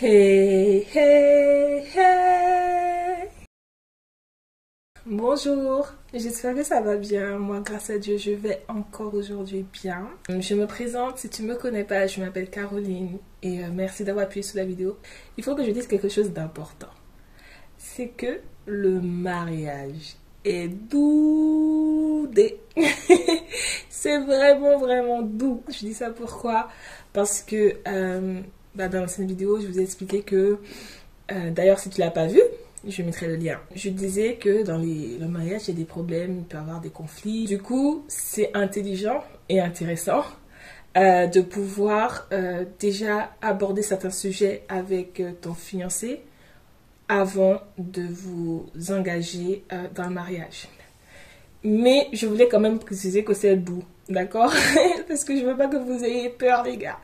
Hey, hey, hey! Bonjour, j'espère que ça va bien. Moi, grâce à Dieu, je vais encore aujourd'hui bien. Je me présente, si tu ne me connais pas, je m'appelle Caroline et merci d'avoir appuyé sur la vidéo. Il faut que je dise quelque chose d'important. C'est que le mariage est doudé. C'est vraiment, vraiment doux. Je dis ça pourquoi? Parce que... dans l'ancienne vidéo, je vous ai expliqué que, d'ailleurs si tu ne l'as pas vu, je mettrai le lien. Je disais que dans le mariage, il y a des problèmes, il peut y avoir des conflits. Du coup, c'est intelligent et intéressant de pouvoir déjà aborder certains sujets avec ton fiancé avant de vous engager dans le mariage. Mais je voulais quand même préciser que c'est doux, d'accord? Parce que je veux pas que vous ayez peur, les gars.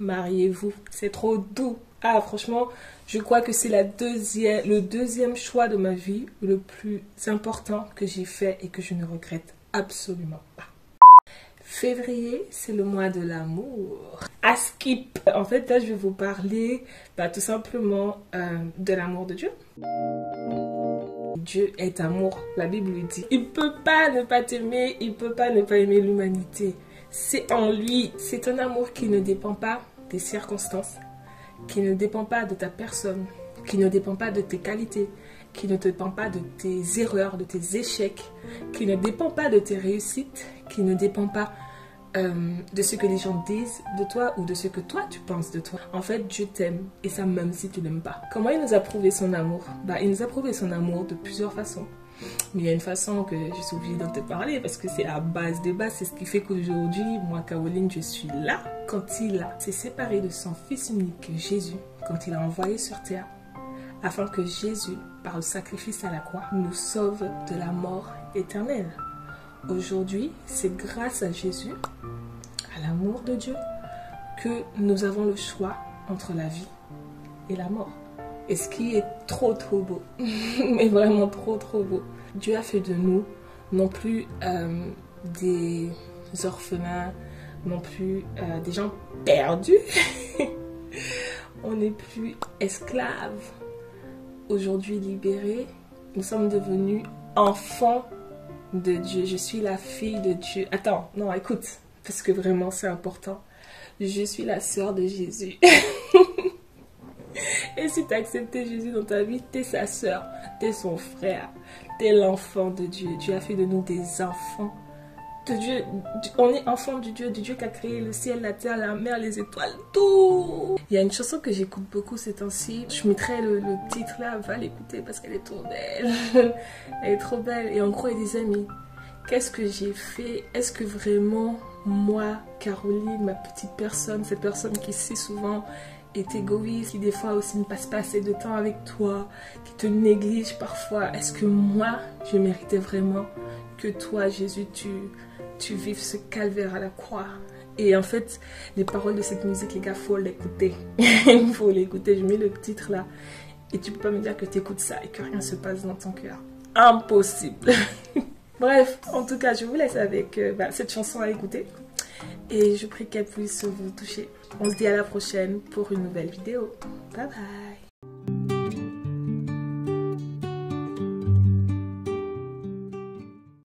Mariez-vous, c'est trop doux. Ah, franchement, je crois que c'est le deuxième choix de ma vie, le plus important que j'ai fait et que je ne regrette absolument pas. Février, c'est le mois de l'amour. À skip. En fait, là, je vais vous parler tout simplement de l'amour de Dieu. Dieu est amour, la Bible le dit. Il ne peut pas ne pas t'aimer, il ne peut pas ne pas aimer l'humanité. C'est en lui, c'est un amour qui ne dépend pas des circonstances, qui ne dépend pas de ta personne, qui ne dépend pas de tes qualités, qui ne dépend pas de tes erreurs, de tes échecs, qui ne dépend pas de tes réussites, qui ne dépend pas de ce que les gens disent de toi ou de ce que toi tu penses de toi. En fait, Dieu t'aime et ça même si tu l'aimes pas. Comment il nous a prouvé son amour? Il nous a prouvé son amour de plusieurs façons. Mais il y a une façon que je suis obligée de te parler parce que c'est la base des bases. C'est ce qui fait qu'aujourd'hui, moi, Caroline, je suis là. Quand il s'est séparé de son fils unique, Jésus, quand il a envoyé sur terre, afin que Jésus, par le sacrifice à la croix, nous sauve de la mort éternelle. Aujourd'hui, c'est grâce à Jésus, à l'amour de Dieu, que nous avons le choix entre la vie et la mort. Et ce qui est trop, trop beau. Mais vraiment trop, trop beau. Dieu a fait de nous non plus des orphelins, non plus des gens perdus. On n'est plus esclaves. Aujourd'hui libérés, nous sommes devenus enfants de Dieu. Je suis la fille de Dieu. Attends, non, écoute, parce que vraiment c'est important. Je suis la sœur de Jésus. Et si tu as accepté Jésus dans ta vie, tu es sa sœur, tu es son frère, tu es l'enfant de Dieu. Dieu a fait de nous des enfants de Dieu. On est enfant du Dieu qui a créé le ciel, la terre, la mer, les étoiles, tout. Il y a une chanson que j'écoute beaucoup ces temps-ci. Je mettrai le titre là, va l'écouter parce qu'elle est trop belle. Elle est trop belle. Et en gros, elle disait, mais qu'est-ce que j'ai fait? Est-ce que vraiment, moi, Caroline, ma petite personne, cette personne qui sait souvent... est égoïste, qui des fois aussi ne passe pas assez de temps avec toi, qui te néglige parfois. Est-ce que moi, je méritais vraiment que toi, Jésus, tu vives ce calvaire à la croix? Et en fait, les paroles de cette musique, les gars, faut l'écouter. Il faut l'écouter. Je mets le titre là. Et tu peux pas me dire que tu écoutes ça et que rien se passe dans ton cœur. Impossible. Bref, en tout cas, je vous laisse avec cette chanson à écouter. Et je prie qu'elle puisse vous toucher. On se dit à la prochaine pour une nouvelle vidéo. Bye bye!